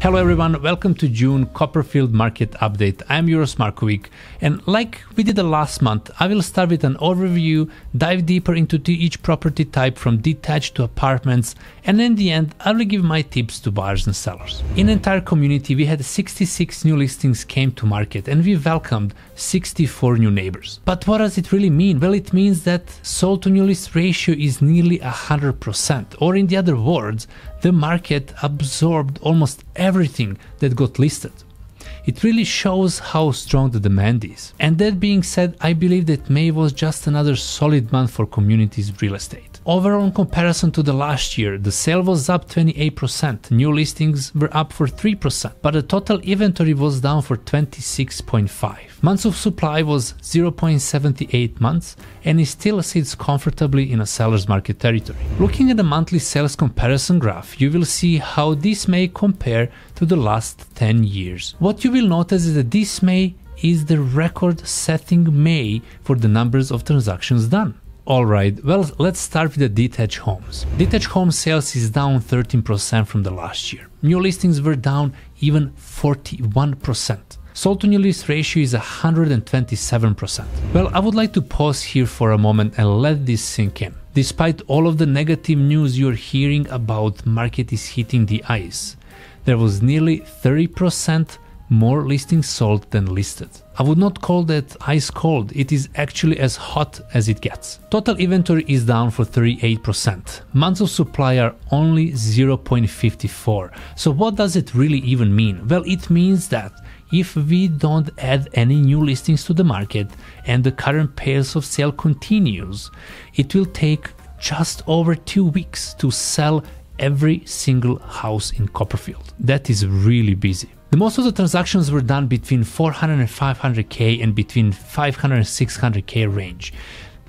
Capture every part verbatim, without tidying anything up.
Hello everyone, welcome to June Copperfield Market Update. I'm Uros Markovic, and like we did the last month, I will start with an overview, dive deeper into each property type from detached to apartments, and in the end I will give my tips to buyers and sellers. In the entire community we had sixty-six new listings came to market and we welcomed sixty-four new neighbors. But what does it really mean? Well, it means that sold to new list ratio is nearly one hundred percent, or in the other words, the market absorbed almost everything that got listed. It really shows how strong the demand is. And that being said, I believe that May was just another solid month for communities real estate. Overall, in comparison to the last year, the sale was up twenty-eight percent, new listings were up for three percent, but the total inventory was down for twenty-six point five. Months of supply was zero point seven eight months and it still sits comfortably in a seller's market territory. Looking at the monthly sales comparison graph, you will see how this may compare to the last ten years. What you will notice is that this May is the record-setting May for the numbers of transactions done. Alright, well, let's start with the detached homes. Detached home sales is down thirteen percent from the last year. New listings were down even forty-one percent. Sold to new list ratio is one hundred twenty-seven percent. Well, I would like to pause here for a moment and let this sink in. Despite all of the negative news you're hearing about, market is hitting the ice. There was nearly thirty percent more listings sold than listed. I would not call that ice cold, it is actually as hot as it gets. Total inventory is down for thirty-eight percent. Months of supply are only zero point five four. So what does it really even mean? Well, it means that if we don't add any new listings to the market and the current pace of sale continues, it will take just over two weeks to sell every single house in Copperfield. That is really busy. The most of the transactions were done between four hundred and five hundred K and between five hundred and six hundred K range.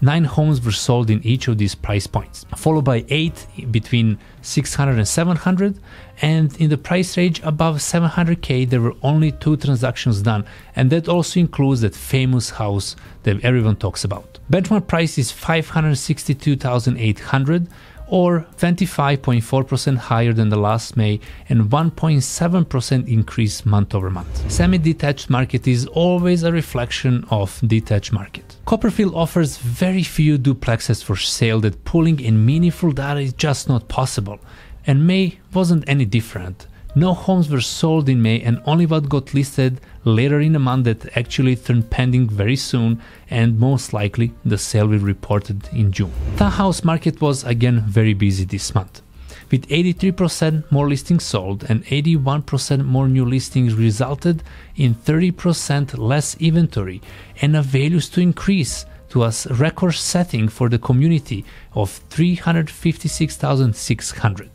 Nine homes were sold in each of these price points, followed by eight between six hundred and seven hundred, and in the price range above seven hundred K there were only two transactions done, and that also includes that famous house that everyone talks about. Benchmark price is five hundred sixty-two thousand eight hundred, or twenty-five point four percent higher than the last May and one point seven percent increase month over month. Semi-detached market is always a reflection of detached market. Copperfield offers very few duplexes for sale that pulling in meaningful data is just not possible, and May wasn't any different. No homes were sold in May and only what got listed later in the month that actually turned pending very soon, and most likely the sale will be reported in June. Townhouse market was again very busy this month, with eighty-three percent more listings sold and eighty-one percent more new listings resulted in thirty percent less inventory and a values to increase to a record setting for the community of three hundred fifty-six thousand six hundred.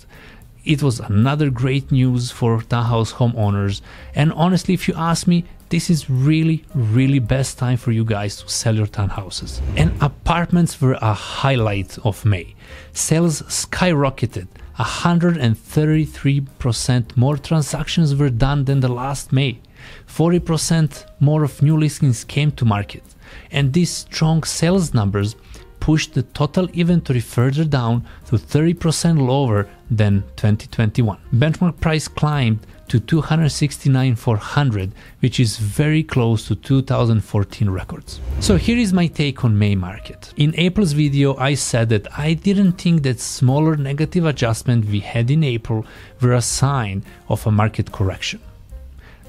It was another great news for townhouse homeowners, and honestly, if you ask me, this is really, really best time for you guys to sell your townhouses. And apartments were a highlight of May. Sales skyrocketed, one hundred thirty-three percent more transactions were done than the last May. forty percent more of new listings came to market, and these strong sales numbers pushed the total inventory further down to thirty percent lower than twenty twenty-one. Benchmark price climbed to two hundred sixty-nine thousand four hundred, which is very close to two thousand fourteen records. So here is my take on May market. In April's video I said that I didn't think that smaller negative adjustment we had in April were a sign of a market correction.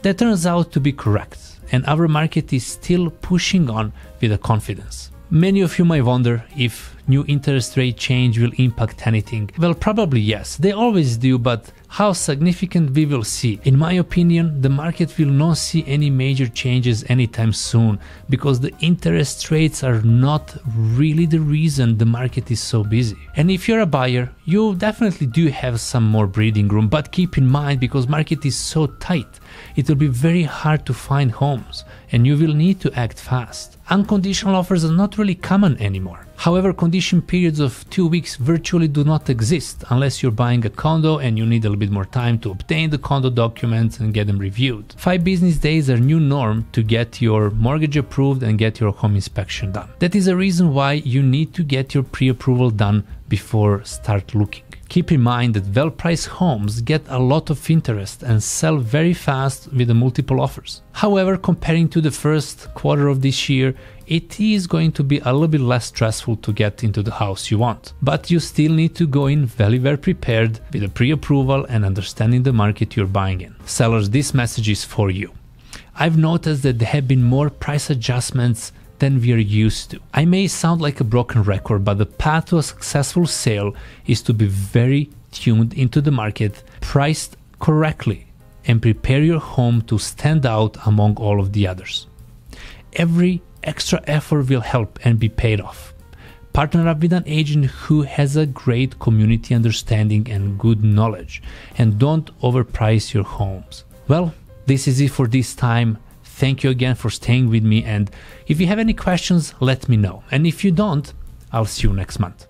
That turns out to be correct, and our market is still pushing on with a confidence. Many of you might wonder if new interest rate change will impact anything. Well, probably yes, they always do, but how significant we will see. In my opinion, the market will not see any major changes anytime soon, because the interest rates are not really the reason the market is so busy. And if you're a buyer, you definitely do have some more breathing room, but keep in mind, because market is so tight, it will be very hard to find homes and you will need to act fast. Unconditional offers are not really common anymore. However, condition periods of two weeks virtually do not exist unless you're buying a condo and you need a little bit more time to obtain the condo documents and get them reviewed. Five business days are new norm to get your mortgage approved and get your home inspection done. That is a reason why you need to get your pre-approval done before start looking. Keep in mind that well-priced homes get a lot of interest and sell very fast with the multiple offers. However, comparing to the first quarter of this year, it is going to be a little bit less stressful to get into the house you want. But you still need to go in very well prepared with a pre-approval and understanding the market you're buying in. Sellers, this message is for you. I've noticed that there have been more price adjustments than we are used to. I may sound like a broken record, but the path to a successful sale is to be very tuned into the market, priced correctly, and prepare your home to stand out among all of the others. Every extra effort will help and be paid off. Partner up with an agent who has a great community understanding and good knowledge, and don't overprice your homes. Well, this is it for this time. Thank you again for staying with me, and if you have any questions, let me know. And if you don't, I'll see you next month.